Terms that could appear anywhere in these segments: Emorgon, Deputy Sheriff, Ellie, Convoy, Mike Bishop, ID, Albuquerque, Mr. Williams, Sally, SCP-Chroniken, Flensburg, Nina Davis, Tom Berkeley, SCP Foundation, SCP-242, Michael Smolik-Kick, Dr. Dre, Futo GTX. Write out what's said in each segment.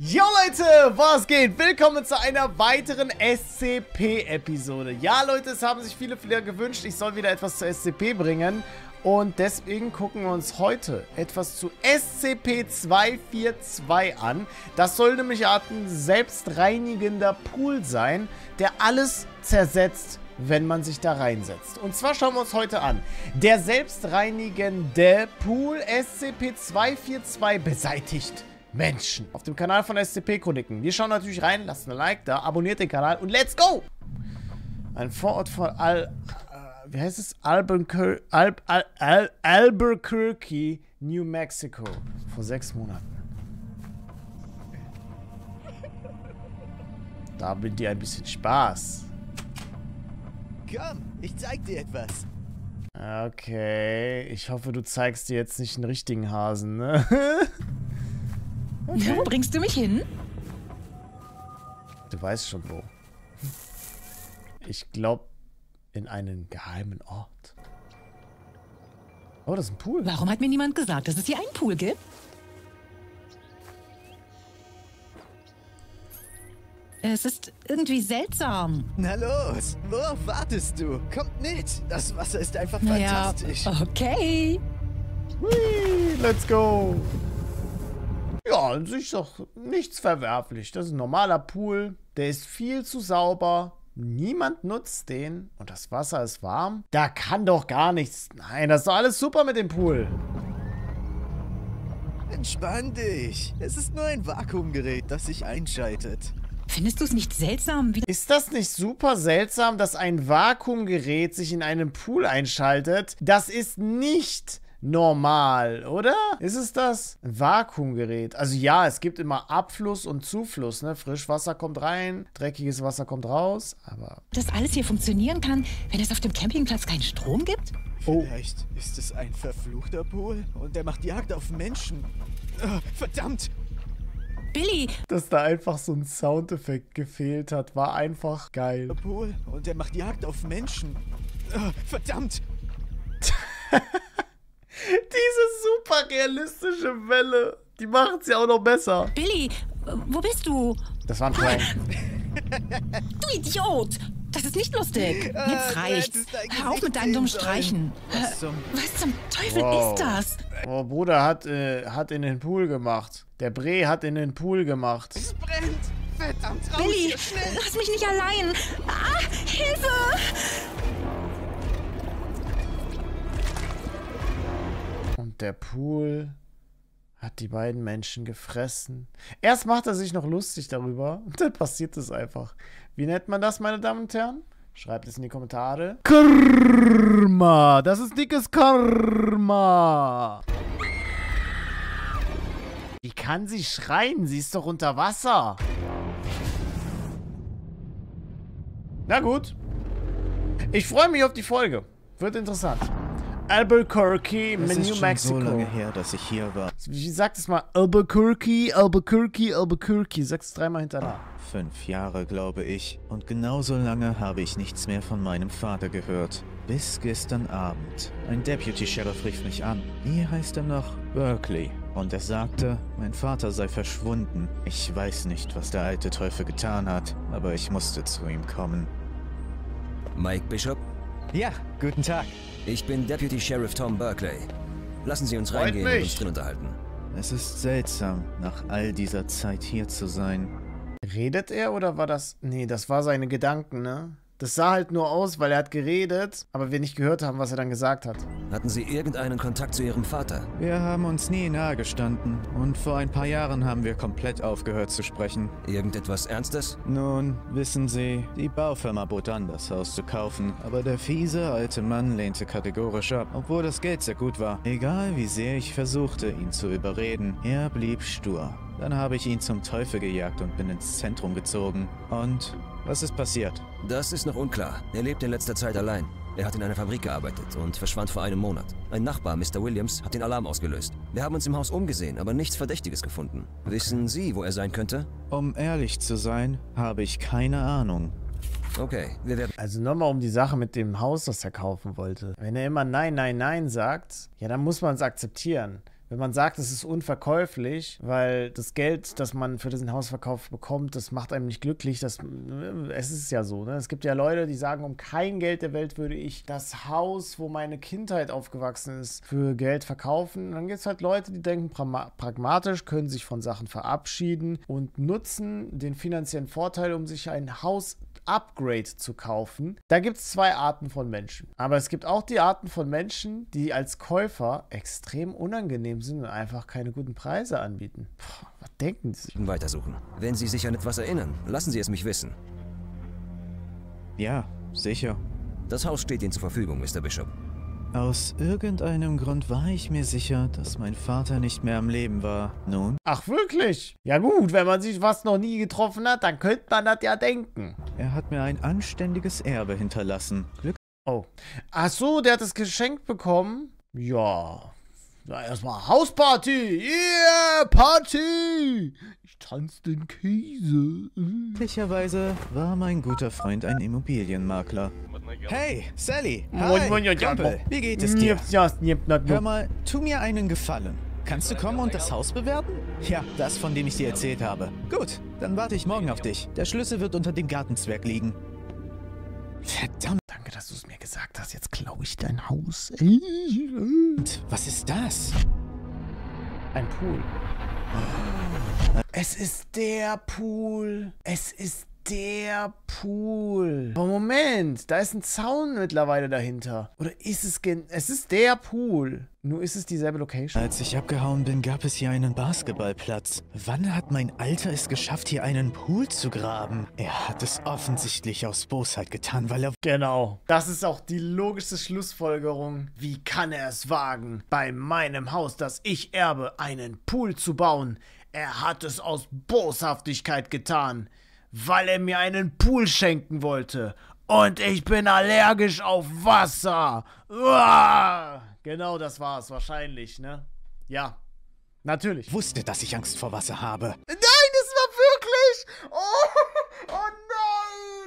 Jo Leute, was geht? Willkommen zu einer weiteren SCP-Episode. Ja Leute, es haben sich viele gewünscht, ich soll wieder etwas zu SCP bringen. Und deswegen gucken wir uns heute etwas zu SCP-242 an. Das soll nämlich eine Art selbstreinigender Pool sein, der alles zersetzt, wenn man sich da reinsetzt. Und zwar schauen wir uns heute an. Der selbstreinigende Pool SCP-242 beseitigt Menschen. Auf dem Kanal von SCP-Chroniken. Wir schauen natürlich rein, lasst ein Like da, abonniert den Kanal und let's go! Ein Vorort von Albuquerque, New Mexico. Vor 6 Monaten. Da bringt dir ein bisschen Spaß. Komm, ich zeig dir etwas. Okay, ich hoffe, du zeigst dir jetzt nicht einen richtigen Hasen, ne? Okay. Wo bringst du mich hin? Du weißt schon wo. Ich glaube, in einen geheimen Ort. Oh, das ist ein Pool. Warum hat mir niemand gesagt, dass es hier einen Pool gibt? Es ist irgendwie seltsam. Na los, worauf wartest du? Kommt mit, das Wasser ist einfach fantastisch. Ja, okay. Whee, let's go. Ja, an sich doch nichts verwerflich. Das ist ein normaler Pool. Der ist viel zu sauber. Niemand nutzt den. Und das Wasser ist warm. Da kann doch gar nichts. Nein, das ist doch alles super mit dem Pool. Entspann dich. Es ist nur ein Vakuumgerät, das sich einschaltet. Findest du es nicht seltsam? Ist das nicht super seltsam, dass ein Vakuumgerät sich in einem Pool einschaltet? Das ist nicht normal, oder? Ist es das? Ein Vakuumgerät. Also ja, es gibt immer Abfluss und Zufluss, ne? Frischwasser kommt rein, dreckiges Wasser kommt raus, aber... Dass alles hier funktionieren kann, wenn es auf dem Campingplatz keinen Strom gibt? Oh. Vielleicht ist es ein verfluchter Pool und der macht Jagd auf Menschen. Oh, verdammt! Billy! Dass da einfach so ein Soundeffekt gefehlt hat, war einfach geil. Pool und der macht Jagd auf Menschen. Oh, verdammt! Diese super realistische Welle, die macht's ja auch noch besser. Billy, wo bist du? Das war ein Prank. Du Idiot! Das ist nicht lustig. Jetzt reicht's. Hör auf mit deinen dummen Streichen. Was zum Teufel ist das? Oh, Bruder hat in den Pool gemacht. Der Bray hat in den Pool gemacht. Es brennt! Verdammt raus! Billy, lass mich nicht allein! Ah, Hilfe! Der Pool hat die beiden Menschen gefressen. Erst macht er sich noch lustig darüber und dann passiert es einfach. Wie nennt man das, meine Damen und Herren? Schreibt es in die Kommentare. Karma! Das ist dickes Karma! Wie kann sie schreien? Sie ist doch unter Wasser. Na gut. Ich freue mich auf die Folge. Wird interessant. Albuquerque, New Mexico. So lange her, dass ich hier war. Wie sagt es mal? Albuquerque, Albuquerque, Albuquerque. Sag's dreimal hintereinander. 5 Jahre, glaube ich. Und genauso lange habe ich nichts mehr von meinem Vater gehört. Bis gestern Abend. Ein Deputy Sheriff rief mich an. Wie heißt er noch? Berkeley. Und er sagte, mein Vater sei verschwunden. Ich weiß nicht, was der alte Teufel getan hat, aber ich musste zu ihm kommen. Mike Bishop? Ja, guten Tag. Ich bin Deputy Sheriff Tom Berkeley. Lassen Sie uns reingehen und uns drin unterhalten. Es ist seltsam, nach all dieser Zeit hier zu sein. Redet er oder war das... Nee, das war seine Gedanken, ne? Das sah halt nur aus, weil er hat geredet, aber wir nicht gehört haben, was er dann gesagt hat. Hatten Sie irgendeinen Kontakt zu Ihrem Vater? Wir haben uns nie nahe gestanden und vor ein paar Jahren haben wir komplett aufgehört zu sprechen. Irgendetwas Ernstes? Nun, wissen Sie, die Baufirma bot an, das Haus zu kaufen, aber der fiese alte Mann lehnte kategorisch ab, obwohl das Geld sehr gut war. Egal wie sehr ich versuchte, ihn zu überreden, er blieb stur. Dann habe ich ihn zum Teufel gejagt und bin ins Zentrum gezogen. Und was ist passiert? Das ist noch unklar. Er lebt in letzter Zeit allein. Er hat in einer Fabrik gearbeitet und verschwand vor einem Monat. Ein Nachbar, Mr. Williams, hat den Alarm ausgelöst. Wir haben uns im Haus umgesehen, aber nichts Verdächtiges gefunden. Okay. Wissen Sie, wo er sein könnte? Um ehrlich zu sein, habe ich keine Ahnung. Okay, wir werden... Also nochmal um die Sache mit dem Haus, das er kaufen wollte. Wenn er immer Nein, Nein, Nein sagt, ja, dann muss man es akzeptieren. Wenn man sagt, es ist unverkäuflich, weil das Geld, das man für diesen Hausverkauf bekommt, das macht einem nicht glücklich. Das, es ist ja so, ne? Es gibt ja Leute, die sagen, um kein Geld der Welt würde ich das Haus, wo meine Kindheit aufgewachsen ist, für Geld verkaufen. Und dann gibt es halt Leute, die denken pragmatisch, können sich von Sachen verabschieden und nutzen den finanziellen Vorteil, um sich ein Haus-Upgrade zu kaufen. Da gibt es zwei Arten von Menschen. Aber es gibt auch die Arten von Menschen, die als Käufer extrem unangenehm sind und einfach keine guten Preise anbieten. Puh, was denken Sie? Weitersuchen. Wenn Sie sich an etwas erinnern, lassen Sie es mich wissen. Ja, sicher. Das Haus steht Ihnen zur Verfügung, Mr. Bishop. Aus irgendeinem Grund war ich mir sicher, dass mein Vater nicht mehr am Leben war. Nun? Ach, wirklich? Ja gut, wenn man sich was noch nie getroffen hat, dann könnte man das ja denken. Er hat mir ein anständiges Erbe hinterlassen. Glück. Oh. Ach so, der hat es geschenkt bekommen? Ja. Na, erstmal Hausparty! Yeah, Party! Ich tanze den Käse. Glücklicherweise war mein guter Freund ein Immobilienmakler. Hey, Sally! Hi, Kumpel, wie geht es dir? Hör mal, tu mir einen Gefallen. Kannst du kommen und das Haus bewerten? Ja, das, von dem ich dir erzählt habe. Gut, dann warte ich morgen auf dich. Der Schlüssel wird unter dem Gartenzwerg liegen. Verdammt. Danke, dass du es mir gesagt hast. Jetzt klaue ich dein Haus. Und was ist das? Ein Pool. Oh. Es ist der Pool. Es ist der Pool. Aber Moment, da ist ein Zaun mittlerweile dahinter. Oder ist es... Es ist der Pool. Nur ist es dieselbe Location. Als ich abgehauen bin, gab es hier einen Basketballplatz. Wann hat mein Alter es geschafft, hier einen Pool zu graben? Er hat es offensichtlich aus Bosheit getan, weil er... Genau. Das ist auch die logische Schlussfolgerung. Wie kann er es wagen, bei meinem Haus, das ich erbe, einen Pool zu bauen? Er hat es aus Boshaftigkeit getan, weil er mir einen Pool schenken wollte. Und ich bin allergisch auf Wasser. Uah! Genau das war es wahrscheinlich, ne? Ja, natürlich. Ich wusste, dass ich Angst vor Wasser habe. Nein, es war wirklich... Oh, oh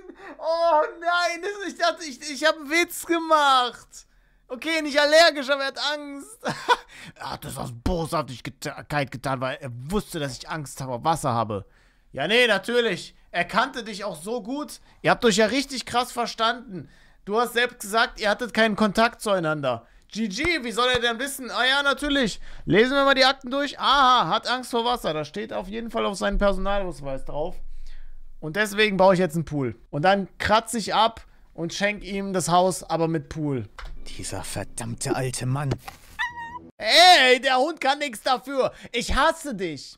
nein! Oh nein, ich dachte, ich habe einen Witz gemacht. Okay, nicht allergisch, aber er hat Angst. Er hat das aus Boshaftigkeit getan, weil er wusste, dass ich Angst vor Wasser habe. Ja, nee, natürlich. Er kannte dich auch so gut. Ihr habt euch ja richtig krass verstanden. Du hast selbst gesagt, ihr hattet keinen Kontakt zueinander. GG, wie soll er denn wissen? Ah ja, natürlich. Lesen wir mal die Akten durch. Aha, hat Angst vor Wasser. Das steht auf jeden Fall auf seinen Personalausweis drauf. Und deswegen baue ich jetzt einen Pool. Und dann kratze ich ab und schenke ihm das Haus, aber mit Pool. Dieser verdammte alte Mann. Ey, der Hund kann nichts dafür. Ich hasse dich.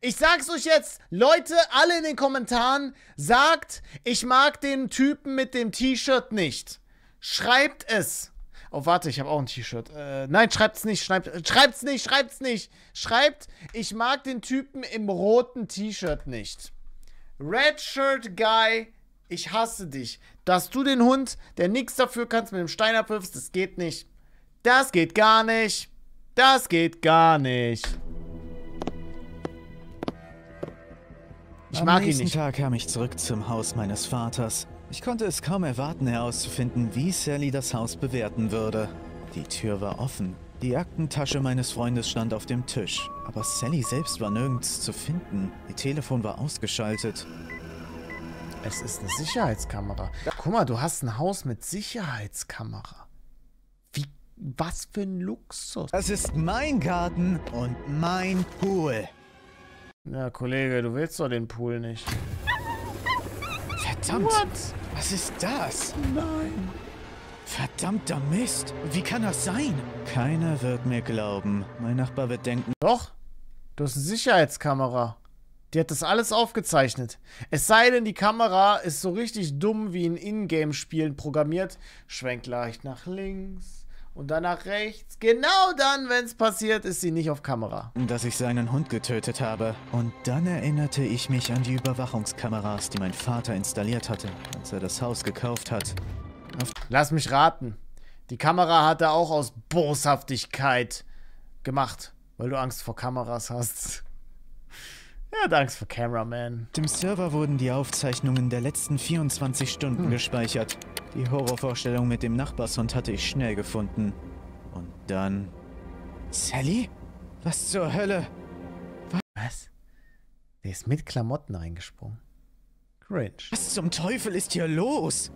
Ich sag's euch jetzt, Leute, alle in den Kommentaren, sagt, ich mag den Typen mit dem T-Shirt nicht. Schreibt es. Oh, warte, ich habe auch ein T-Shirt. Nein, schreibt's nicht, schreibt's nicht, schreibt's nicht. Schreibt, ich mag den Typen im roten T-Shirt nicht. Red Shirt Guy, ich hasse dich. Dass du den Hund, der nichts dafür kannst, mit dem Stein abwirfst, das geht nicht. Das geht gar nicht. Das geht gar nicht. Ich mag ihn nicht. Am nächsten Tag kam ich zurück zum Haus meines Vaters. Ich konnte es kaum erwarten, herauszufinden, wie Sally das Haus bewerten würde. Die Tür war offen. Die Aktentasche meines Freundes stand auf dem Tisch. Aber Sally selbst war nirgends zu finden. Ihr Telefon war ausgeschaltet. Es ist eine Sicherheitskamera. Guck mal, du hast ein Haus mit Sicherheitskamera. Wie, was für ein Luxus. Das ist mein Garten und mein Pool. Ja, Kollege, du willst doch den Pool nicht. Verdammt! What? Was ist das? Nein! Verdammter Mist! Wie kann das sein? Keiner wird mir glauben. Mein Nachbar wird denken... Doch! Du hast eine Sicherheitskamera. Die hat das alles aufgezeichnet. Es sei denn, die Kamera ist so richtig dumm wie in Ingame-Spielen programmiert. Schwenkt leicht nach links... Und dann nach rechts. Genau dann, wenn es passiert, ist sie nicht auf Kamera. Dass ich seinen Hund getötet habe. Und dann erinnerte ich mich an die Überwachungskameras, die mein Vater installiert hatte, als er das Haus gekauft hat. Lass mich raten. Die Kamera hat er auch aus Boshaftigkeit gemacht, weil du Angst vor Kameras hast. Er hat Angst vor Cameraman. Dem Server wurden die Aufzeichnungen der letzten 24 Stunden gespeichert. Die Horrorvorstellung mit dem Nachbarshund hatte ich schnell gefunden. Und dann... Sally? Was zur Hölle? Was? Der ist mit Klamotten eingesprungen. Cringe. Was zum Teufel ist hier los?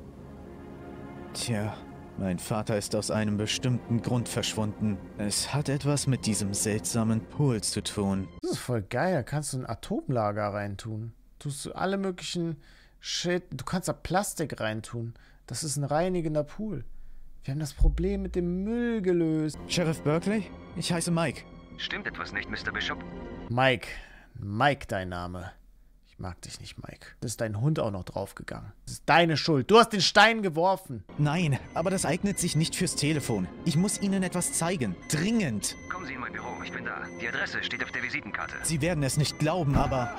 Tja, mein Vater ist aus einem bestimmten Grund verschwunden. Es hat etwas mit diesem seltsamen Pool zu tun. Das ist voll geil, da kannst du ein Atomlager reintun. Tust du alle möglichen Shit, du kannst da Plastik reintun. Das ist ein reinigender Pool. Wir haben das Problem mit dem Müll gelöst. Sheriff Berkeley? Ich heiße Mike. Stimmt etwas nicht, Mr. Bishop? Mike. Mike, dein Name. Ich mag dich nicht, Mike. Das ist dein Hund auch noch draufgegangen. Das ist deine Schuld. Du hast den Stein geworfen. Nein, aber das eignet sich nicht fürs Telefon. Ich muss Ihnen etwas zeigen. Dringend. Kommen Sie in mein Büro. Ich bin da. Die Adresse steht auf der Visitenkarte. Sie werden es nicht glauben, aber...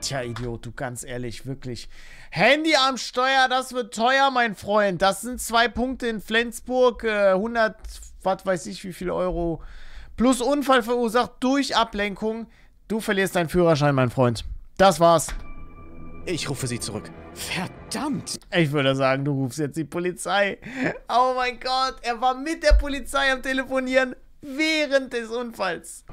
Tja, Idiot, du ganz ehrlich, wirklich. Handy am Steuer, das wird teuer, mein Freund. Das sind 2 Punkte in Flensburg. 100, was weiß ich, wie viel Euro. Plus Unfall verursacht durch Ablenkung. Du verlierst deinen Führerschein, mein Freund. Das war's. Ich rufe sie zurück. Verdammt! Ich würde sagen, du rufst jetzt die Polizei. Oh mein Gott, er war mit der Polizei am Telefonieren während des Unfalls.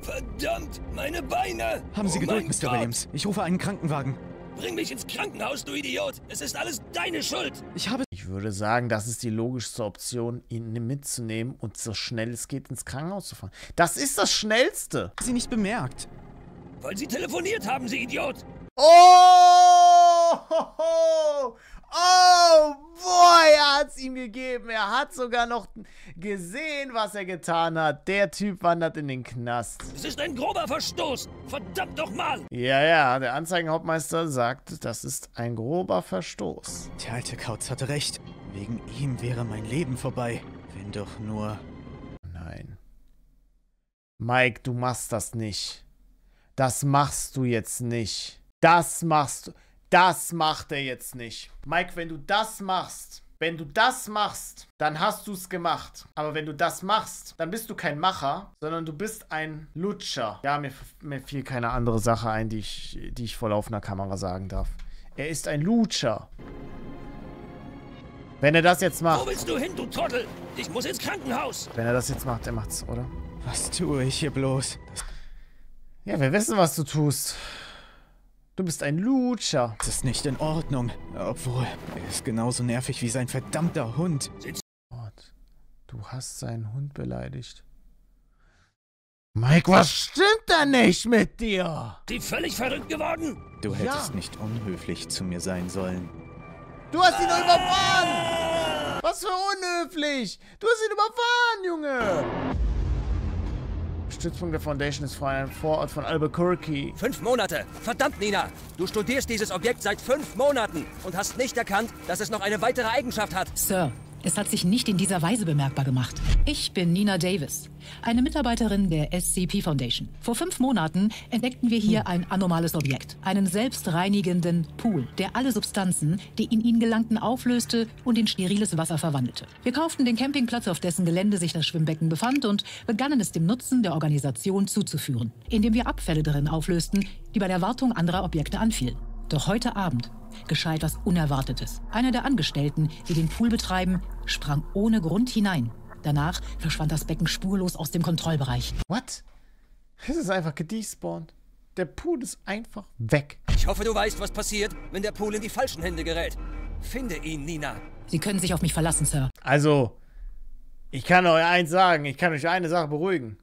Verdammt, meine Beine! Haben Sie Geduld, Mr. Williams. Ich rufe einen Krankenwagen. Bring mich ins Krankenhaus, du Idiot! Es ist alles deine Schuld! Ich würde sagen, das ist die logischste Option, ihn mitzunehmen und so schnell es geht ins Krankenhaus zu fahren. Das ist das Schnellste! Sie nicht bemerkt. Weil Sie telefoniert haben, Sie Idiot! Oh! Ho, ho. Oh, boy, er hat's ihm gegeben. Er hat sogar noch gesehen, was er getan hat. Der Typ wandert in den Knast. Es ist ein grober Verstoß. Verdammt nochmal. Ja, ja, der Anzeigenhauptmeister sagt, das ist ein grober Verstoß. Der alte Kauz hatte recht. Wegen ihm wäre mein Leben vorbei. Wenn doch nur... Nein. Mike, du machst das nicht. Das machst du jetzt nicht. Das machst du... Das macht er jetzt nicht. Mike, wenn du das machst, dann hast du es gemacht. Aber wenn du das machst, dann bist du kein Macher, sondern du bist ein Lutscher. Ja, mir fiel keine andere Sache ein, die ich vor laufender Kamera sagen darf. Er ist ein Lutscher. Wenn er das jetzt macht... Wo willst du hin, du Trottel? Ich muss ins Krankenhaus. Wenn er das jetzt macht, er macht's, oder? Was tue ich hier bloß? Ja, wir wissen, was du tust. Du bist ein Lutscher. Das ist nicht in Ordnung. Obwohl, er ist genauso nervig wie sein verdammter Hund. Gott, du hast seinen Hund beleidigt. Mike, was stimmt da nicht mit dir? Die völlig verrückt geworden? Du hättest nicht unhöflich zu mir sein sollen. Du hast ihn überfahren! Was für unhöflich! Du hast ihn überfahren, Junge! Stützpunkt der Foundation ist vor einem Vorort von Albuquerque. 5 Monate! Verdammt, Nina! Du studierst dieses Objekt seit 5 Monaten und hast nicht erkannt, dass es noch eine weitere Eigenschaft hat. Sir, es hat sich nicht in dieser Weise bemerkbar gemacht. Ich bin Nina Davis, eine Mitarbeiterin der SCP Foundation. Vor 5 Monaten entdeckten wir hier ein anomales Objekt, einen selbstreinigenden Pool, der alle Substanzen, die in ihn gelangten, auflöste und in steriles Wasser verwandelte. Wir kauften den Campingplatz, auf dessen Gelände sich das Schwimmbecken befand, und begannen es dem Nutzen der Organisation zuzuführen, indem wir Abfälle darin auflösten, die bei der Wartung anderer Objekte anfielen. Doch heute Abend geschah etwas Unerwartetes. Einer der Angestellten, die den Pool betreiben, sprang ohne Grund hinein. Danach verschwand das Becken spurlos aus dem Kontrollbereich. What? Es ist einfach gedespawnt. Der Pool ist einfach weg. Ich hoffe, du weißt, was passiert, wenn der Pool in die falschen Hände gerät. Finde ihn, Nina. Sie können sich auf mich verlassen, Sir. Also, ich kann euch eins sagen. Ich kann euch eine Sache beruhigen.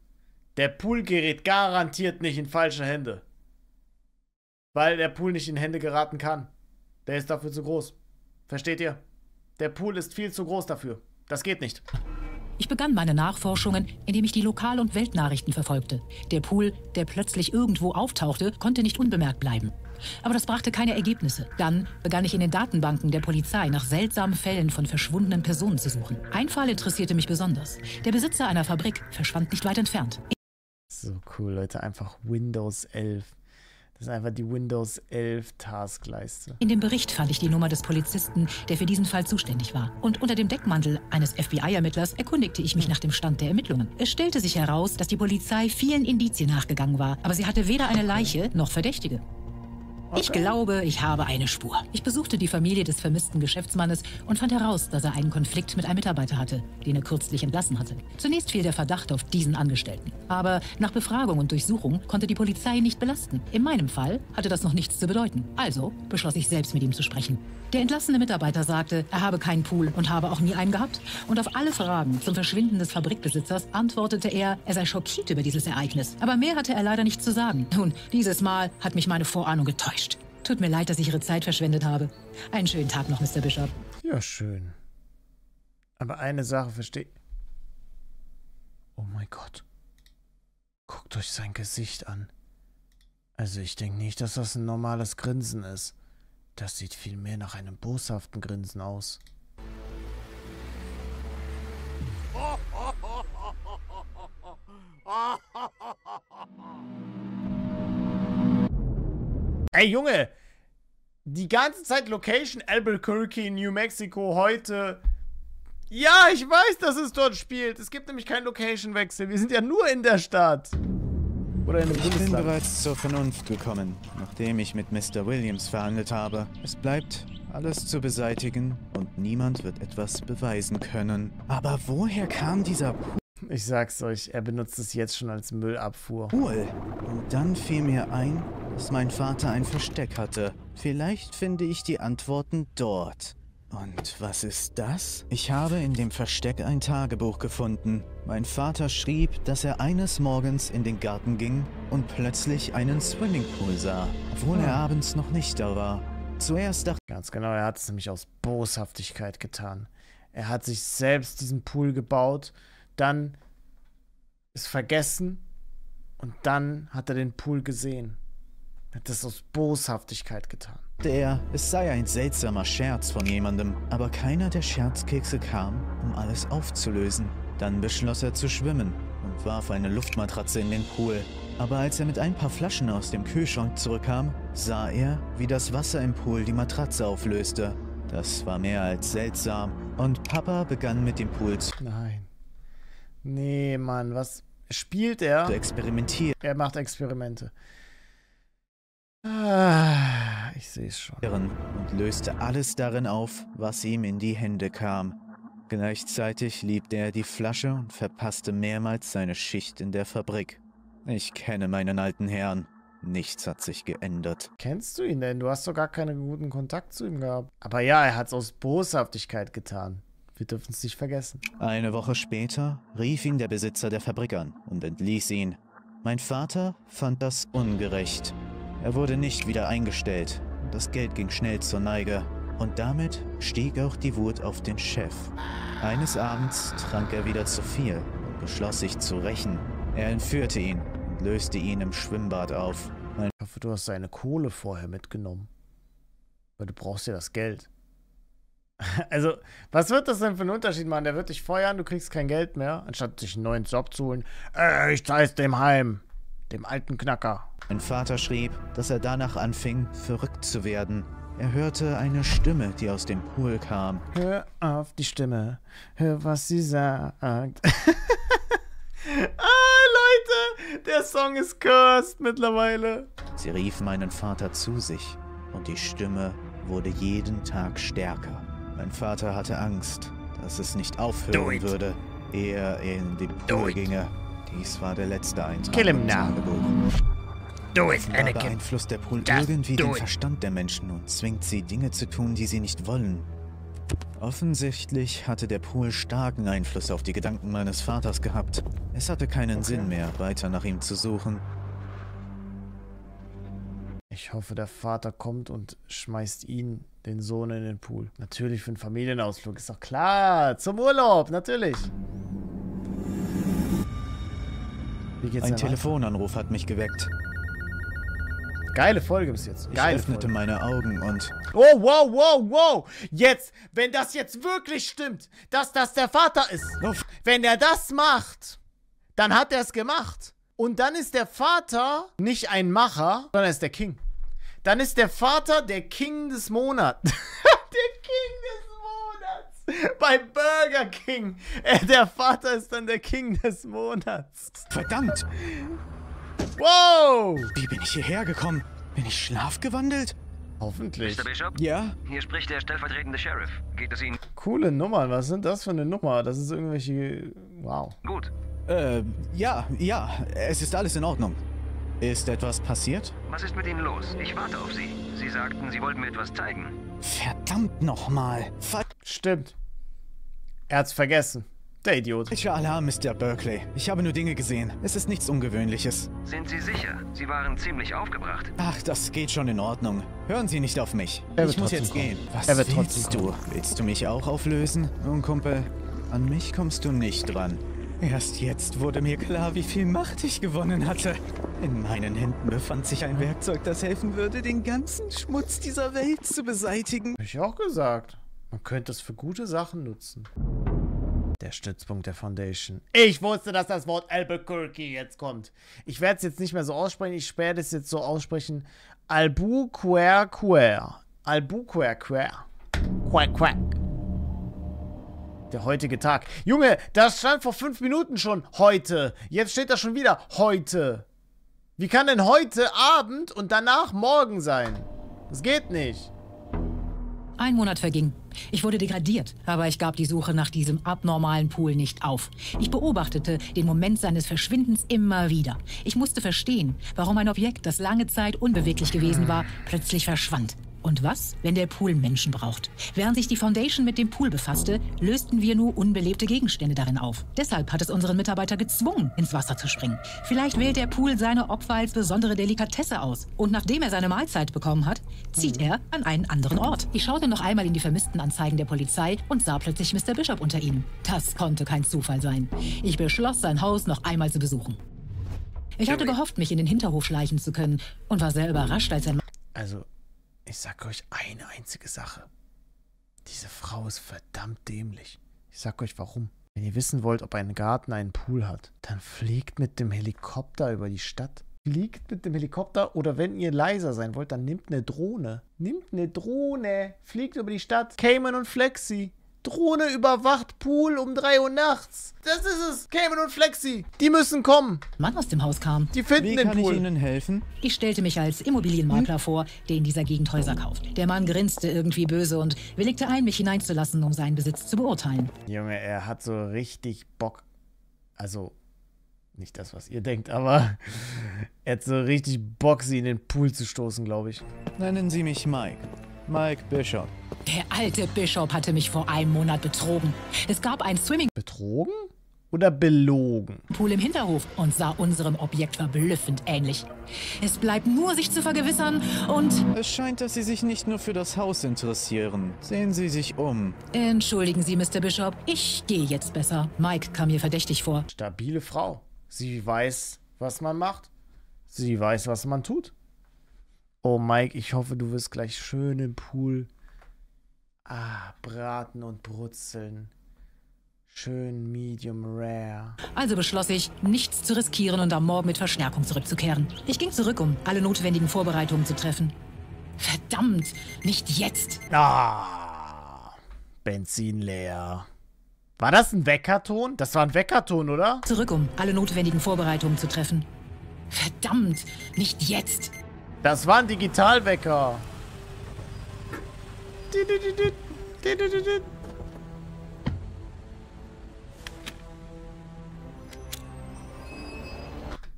Der Pool gerät garantiert nicht in falsche Hände. Weil der Pool nicht in Hände geraten kann. Der ist dafür zu groß. Versteht ihr? Der Pool ist viel zu groß dafür. Das geht nicht. Ich begann meine Nachforschungen, indem ich die Lokal- und Weltnachrichten verfolgte. Der Pool, der plötzlich irgendwo auftauchte, konnte nicht unbemerkt bleiben. Aber das brachte keine Ergebnisse. Dann begann ich in den Datenbanken der Polizei nach seltsamen Fällen von verschwundenen Personen zu suchen. Ein Fall interessierte mich besonders. Der Besitzer einer Fabrik verschwand nicht weit entfernt. So cool, Leute. Einfach Windows 11. Das ist einfach die Windows 11 Taskleiste. In dem Bericht fand ich die Nummer des Polizisten, der für diesen Fall zuständig war. Und unter dem Deckmantel eines FBI-Ermittlers erkundigte ich mich nach dem Stand der Ermittlungen. Es stellte sich heraus, dass die Polizei vielen Indizien nachgegangen war, aber sie hatte weder eine Leiche noch Verdächtige. Okay. Ich glaube, ich habe eine Spur. Ich besuchte die Familie des vermissten Geschäftsmannes und fand heraus, dass er einen Konflikt mit einem Mitarbeiter hatte, den er kürzlich entlassen hatte. Zunächst fiel der Verdacht auf diesen Angestellten. Aber nach Befragung und Durchsuchung konnte die Polizei nicht belasten. In meinem Fall hatte das noch nichts zu bedeuten. Also beschloss ich selbst, mit ihm zu sprechen. Der entlassene Mitarbeiter sagte, er habe keinen Pool und habe auch nie einen gehabt. Und auf alle Fragen zum Verschwinden des Fabrikbesitzers antwortete er, er sei schockiert über dieses Ereignis. Aber mehr hatte er leider nicht zu sagen. Nun, dieses Mal hat mich meine Vorahnung getäuscht. Tut mir leid, dass ich Ihre Zeit verschwendet habe. Einen schönen Tag noch, Mr. Bishop. Ja, schön. Aber eine Sache verstehe... Oh mein Gott. Guckt euch sein Gesicht an. Also ich denke nicht, dass das ein normales Grinsen ist. Das sieht vielmehr nach einem boshaften Grinsen aus. Ey Junge, die ganze Zeit Location Albuquerque, New Mexico, heute... Ja, ich weiß, dass es dort spielt. Es gibt nämlich keinen Location-Wechsel. Wir sind ja nur in der Stadt. Oder in der Bundesland. Ich bin bereits zur Vernunft gekommen, nachdem ich mit Mr. Williams verhandelt habe. Es bleibt alles zu beseitigen und niemand wird etwas beweisen können. Aber woher kam dieser... Ich sag's euch, er benutzt es jetzt schon als Müllabfuhr. Cool. Und dann fiel mir ein, dass mein Vater ein Versteck hatte. Vielleicht finde ich die Antworten dort. Und was ist das? Ich habe in dem Versteck ein Tagebuch gefunden. Mein Vater schrieb, dass er eines Morgens in den Garten ging und plötzlich einen Swimmingpool sah, obwohl er abends noch nicht da war. Zuerst dachte ich... Ganz genau, er hat es nämlich aus Boshaftigkeit getan. Er hat sich selbst diesen Pool gebaut, dann ist vergessen und dann hat er den Pool gesehen. Er hat das aus Boshaftigkeit getan. Es sei ein seltsamer Scherz von jemandem, aber keiner der Scherzkekse kam, um alles aufzulösen. Dann beschloss er zu schwimmen und warf eine Luftmatratze in den Pool. Aber als er mit ein paar Flaschen aus dem Kühlschrank zurückkam, sah er, wie das Wasser im Pool die Matratze auflöste. Das war mehr als seltsam und Papa begann mit dem Pool zu... Nein. Nee, Mann, was spielt er? Experimentieren. Er macht Experimente. Ich sehe es schon. Und löste alles darin auf, was ihm in die Hände kam. Gleichzeitig liebte er die Flasche und verpasste mehrmals seine Schicht in der Fabrik. Ich kenne meinen alten Herrn. Nichts hat sich geändert. Kennst du ihn denn? Du hast doch gar keinen guten Kontakt zu ihm gehabt. Aber ja, er hat es aus Boshaftigkeit getan. Wir dürfen es nicht vergessen. Eine Woche später rief ihn der Besitzer der Fabrik an und entließ ihn. Mein Vater fand das ungerecht. Er wurde nicht wieder eingestellt. Das Geld ging schnell zur Neige. Und damit stieg auch die Wut auf den Chef. Eines Abends trank er wieder zu viel und beschloss sich zu rächen. Er entführte ihn und löste ihn im Schwimmbad auf. Ich hoffe, du hast seine Kohle vorher mitgenommen. Weil du brauchst ja das Geld. Also, was wird das denn für einen Unterschied machen? Der wird dich feuern, du kriegst kein Geld mehr, anstatt sich einen neuen Job zu holen. Ich zeig's dem heim. Dem alten Knacker. Mein Vater schrieb, dass er danach anfing, verrückt zu werden. Er hörte eine Stimme, die aus dem Pool kam. Hör auf die Stimme. Hör, was sie sagt. Leute, der Song ist cursed mittlerweile. Sie rief meinen Vater zu sich und die Stimme wurde jeden Tag stärker. Mein Vater hatte Angst, dass es nicht aufhören würde, ehe er in den Pool ginge. Dies war der letzte Eintrag. Kill him now. Beeinflusst der Pool irgendwie den Verstand der Menschen und zwingt sie, Dinge zu tun, die sie nicht wollen. Offensichtlich hatte der Pool starken Einfluss auf die Gedanken meines Vaters gehabt. Es hatte keinen Sinn mehr, weiter nach ihm zu suchen. Ich hoffe, der Vater kommt und schmeißt ihn, den Sohn, in den Pool. Natürlich für einen Familienausflug, ist doch klar. Zum Urlaub, natürlich. Ein Telefonanruf hat mich geweckt. Geile Folge bis jetzt. Ich öffnete meine Augen und... Oh, wow, wow, wow! Jetzt, wenn das jetzt wirklich stimmt, dass das der Vater ist. Wenn er das macht, dann hat er es gemacht. Und dann ist der Vater nicht ein Macher, sondern ist der King. Dann ist der Vater der King des Monats. Der King des Monats. Bei Burger King. Der Vater ist dann der King des Monats. Verdammt. Wow! Wie bin ich hierher gekommen? Bin ich schlafgewandelt? Hoffentlich. Mr. Bishop? Ja? Hier spricht der stellvertretende Sheriff. Geht es Ihnen? Coole Nummern. Was sind das für eine Nummer? Das ist irgendwelche... Wow. Gut. Ja. Es ist alles in Ordnung. Ist etwas passiert? Was ist mit Ihnen los? Ich warte auf Sie. Sie sagten, Sie wollten mir etwas zeigen. Verdammt nochmal. Stimmt. Er hat's vergessen. Der Idiot. Ich war Alarm, Mr. Berkeley. Ich habe nur Dinge gesehen. Es ist nichts Ungewöhnliches. Sind Sie sicher? Sie waren ziemlich aufgebracht. Ach, das geht schon in Ordnung. Hören Sie nicht auf mich. Ich muss jetzt gehen. Was willst du? Willst du mich auch auflösen? Nun, Kumpel, an mich kommst du nicht dran. Erst jetzt wurde mir klar, wie viel Macht ich gewonnen hatte. In meinen Händen befand sich ein Werkzeug, das helfen würde, den ganzen Schmutz dieser Welt zu beseitigen. Hab ich auch gesagt. Man könnte es für gute Sachen nutzen. Der Stützpunkt der Foundation. Ich wusste, dass das Wort Albuquerque jetzt kommt. Ich werde es jetzt nicht mehr so aussprechen. Ich werde es jetzt so aussprechen. Albuquerque. Albuquerque. Quack, quack. Der heutige Tag. Junge, das stand vor 5 Minuten schon heute. Jetzt steht das schon wieder heute. Wie kann denn heute Abend und danach morgen sein? Das geht nicht. Ein Monat verging. Ich wurde degradiert, aber ich gab die Suche nach diesem abnormalen Pool nicht auf. Ich beobachtete den Moment seines Verschwindens immer wieder. Ich musste verstehen, warum ein Objekt, das lange Zeit unbeweglich gewesen war, plötzlich verschwand. Und was, wenn der Pool Menschen braucht? Während sich die Foundation mit dem Pool befasste, lösten wir nur unbelebte Gegenstände darin auf. Deshalb hat es unseren Mitarbeiter gezwungen, ins Wasser zu springen. Vielleicht wählt der Pool seine Opfer als besondere Delikatesse aus. Und nachdem er seine Mahlzeit bekommen hat, zieht er an einen anderen Ort. Ich schaute noch einmal in die Vermisstenanzeigen der Polizei und sah plötzlich Mr. Bishop unter ihnen. Das konnte kein Zufall sein. Ich beschloss, sein Haus noch einmal zu besuchen. Ich hatte gehofft, mich in den Hinterhof schleichen zu können und war sehr überrascht, als er... Also... Ich sag euch eine einzige Sache. Diese Frau ist verdammt dämlich. Ich sag euch warum. Wenn ihr wissen wollt, ob ein Garten einen Pool hat, dann fliegt mit dem Helikopter über die Stadt. Fliegt mit dem Helikopter, oder wenn ihr leiser sein wollt, dann nehmt eine Drohne. Nehmt eine Drohne. Fliegt über die Stadt. Cayman und Flexi. Drohne überwacht Pool um 3 Uhr nachts. Das ist es. Cayman und Flexi. Die müssen kommen. Mann aus dem Haus kam. Die finden den Pool. Wie kann ich Ihnen helfen? Ich stellte mich als Immobilienmakler vor, der in dieser Gegend Häuser kauft. Der Mann grinste irgendwie böse und willigte ein, mich hineinzulassen, um seinen Besitz zu beurteilen. Junge, er hat so richtig Bock. Also, nicht das, was ihr denkt, aber er hat so richtig Bock, sie in den Pool zu stoßen, glaube ich. Nennen Sie mich Mike. Mike Bishop. Der alte Bishop hatte mich vor einem Monat betrogen. Es gab ein Swimming... Betrogen? Oder belogen? ...Pool im Hinterhof und sah unserem Objekt verblüffend ähnlich. Es bleibt nur, sich zu vergewissern und... Es scheint, dass Sie sich nicht nur für das Haus interessieren. Sehen Sie sich um. Entschuldigen Sie, Mr. Bishop. Ich gehe jetzt besser. Mike kam mir verdächtig vor. Stabile Frau. Sie weiß, was man macht. Sie weiß, was man tut. Oh, Mike, ich hoffe, du wirst gleich schön im Pool... Ah, braten und brutzeln. Schön medium rare. Also beschloss ich, nichts zu riskieren und am Morgen mit Verstärkung zurückzukehren. Ich ging zurück, um alle notwendigen Vorbereitungen zu treffen. Verdammt, nicht jetzt! Ah, Benzin leer. War das ein Weckerton? Das war ein Weckerton, oder? Zurück, um alle notwendigen Vorbereitungen zu treffen. Verdammt, nicht jetzt! Das war ein Digitalwecker.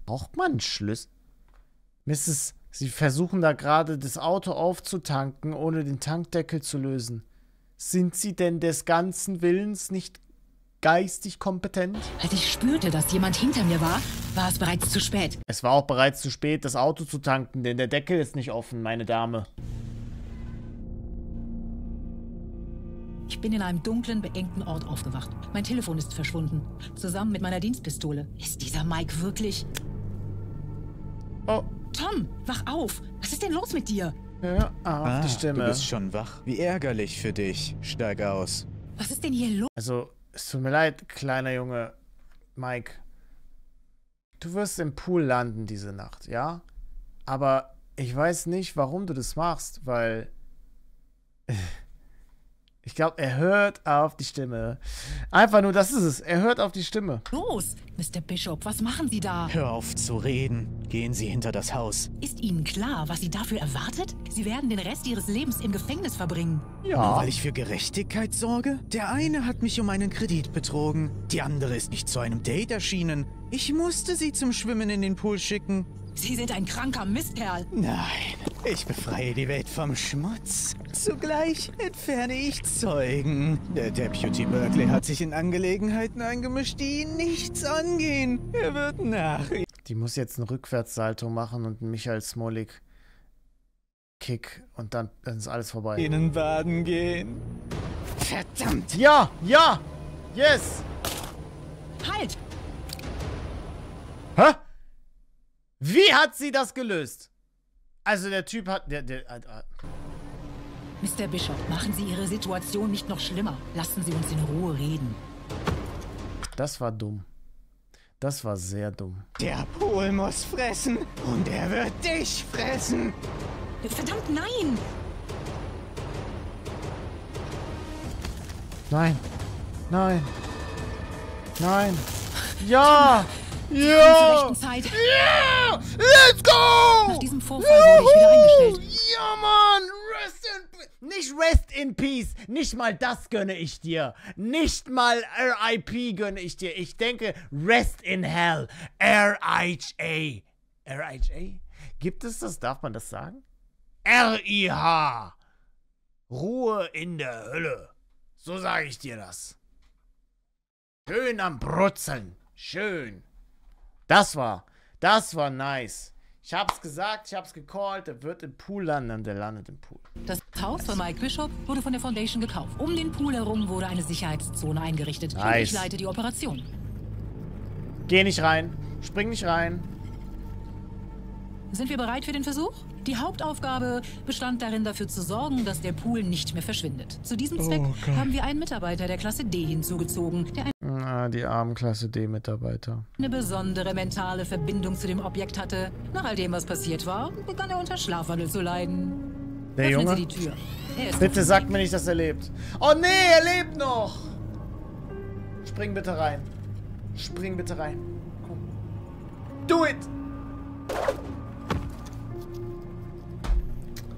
Braucht man einen Schlüssel? Mrs., Sie versuchen da gerade das Auto aufzutanken, ohne den Tankdeckel zu lösen. Sind Sie denn des ganzen Willens nicht geistig kompetent? Als ich spürte, dass jemand hinter mir war, war es bereits zu spät. Es war auch bereits zu spät, das Auto zu tanken, denn der Deckel ist nicht offen, meine Dame. Ich bin in einem dunklen, beengten Ort aufgewacht. Mein Telefon ist verschwunden. Zusammen mit meiner Dienstpistole. Ist dieser Mike wirklich... Oh. Tom, wach auf! Was ist denn los mit dir? Hör auf, die Stimme. Du bist schon wach. Wie ärgerlich für dich. Steig aus. Was ist denn hier los? Also, es tut mir leid, kleiner Junge. Mike. Du wirst im Pool landen diese Nacht, ja? Aber ich weiß nicht, warum du das machst, weil... Ich glaube, er hört auf die Stimme. Einfach nur, das ist es. Er hört auf die Stimme. Los, Mr. Bishop, was machen Sie da? Hör auf zu reden. Gehen Sie hinter das Haus. Ist Ihnen klar, was Sie dafür erwartet? Sie werden den Rest Ihres Lebens im Gefängnis verbringen. Ja. Nur weil ich für Gerechtigkeit sorge? Der eine hat mich um einen Kredit betrogen. Die andere ist nicht zu einem Date erschienen. Ich musste sie zum Schwimmen in den Pool schicken. Sie sind ein kranker Mistkerl. Nein, ich befreie die Welt vom Schmutz. Zugleich entferne ich Zeugen. Der Deputy Berkeley hat sich in Angelegenheiten eingemischt, die ihn nichts angehen. Er wird nach... Die muss jetzt einen Rückwärtssalto machen und einen Michael Smolik-Kick und dann ist alles vorbei. Ihnen baden gehen. Verdammt! Ja! Ja! Yes! Halt! Hä? Wie hat sie das gelöst? Also der Typ hat... Mr. Bishop, machen Sie Ihre Situation nicht noch schlimmer. Lassen Sie uns in Ruhe reden. Das war dumm. Das war sehr dumm. Der Pool muss fressen und er wird dich fressen. Verdammt, nein! Nein. Nein. Nein. Ja! Ja! Ja! Let's go! Nach diesem Vorfall wurde ich wieder eingestellt. Ja, Mann! Rest in Peace! Nicht Rest in Peace! Nicht mal das gönne ich dir! Nicht mal RIP gönne ich dir! Ich denke, Rest in Hell! RIHA! RIHA? Gibt es das? Darf man das sagen? RIH! Ruhe in der Hölle! So sage ich dir das. Schön am Brutzeln! Schön! Das war nice. Ich hab's gesagt, ich hab's gecallt, er wird im Pool landen und er landet im Pool. Das Haus von Mike Bishop wurde von der Foundation gekauft. Um den Pool herum wurde eine Sicherheitszone eingerichtet. Nice. Und ich leite die Operation. Geh nicht rein, spring nicht rein. Sind wir bereit für den Versuch? Die Hauptaufgabe bestand darin, dafür zu sorgen, dass der Pool nicht mehr verschwindet. Zu diesem Zweck haben wir einen Mitarbeiter der Klasse D hinzugezogen, der die armen Klasse D-Mitarbeiter. Eine besondere mentale Verbindung zu dem Objekt hatte. Nach all dem, was passiert war, begann er unter Schlafwandel zu leiden. Der Junge? Öffnen Sie die Tür. Bitte sagt mir nicht, dass er lebt. Oh nee, er lebt noch! Spring bitte rein. Spring bitte rein. Komm. Do it!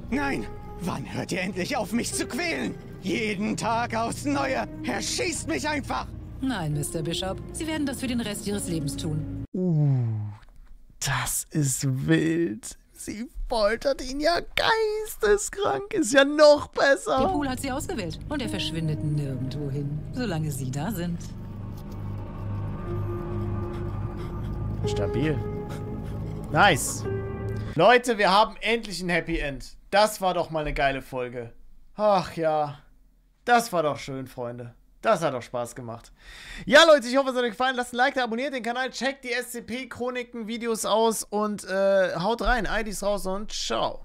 Nein! Wann hört ihr endlich auf, mich zu quälen? Jeden Tag aufs Neue! Er schießt mich einfach! Nein, Mr. Bishop. Sie werden das für den Rest Ihres Lebens tun. Das ist wild. Sie foltert ihn ja geisteskrank. Ist ja noch besser. Der Pool hat sie ausgewählt. Und er verschwindet nirgendwo hin, solange Sie da sind. Stabil. Nice. Leute, wir haben endlich ein Happy End. Das war doch mal eine geile Folge. Ach ja. Das war doch schön, Freunde. Das hat auch Spaß gemacht. Ja, Leute, ich hoffe, es hat euch gefallen. Lasst ein Like da, abonniert den Kanal, checkt die SCP-Chroniken-Videos aus und haut rein. IDs raus und ciao.